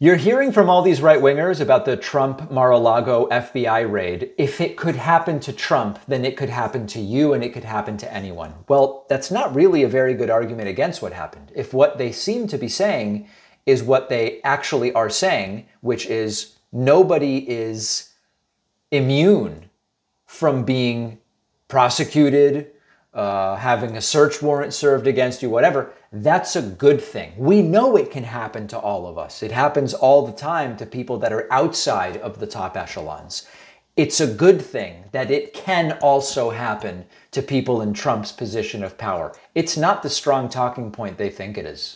You're hearing from all these right-wingers about the Trump Mar-a-Lago FBI raid. If it could happen to Trump, then it could happen to you and it could happen to anyone. Well, that's not really a very good argument against what happened. If what they seem to be saying is what they actually are saying, which is nobody is immune from being prosecuted, having a search warrant served against you, whatever, that's a good thing. We know it can happen to all of us. It happens all the time to people that are outside of the top echelons. It's a good thing that it can also happen to people in Trump's position of power. It's not the strong talking point they think it is.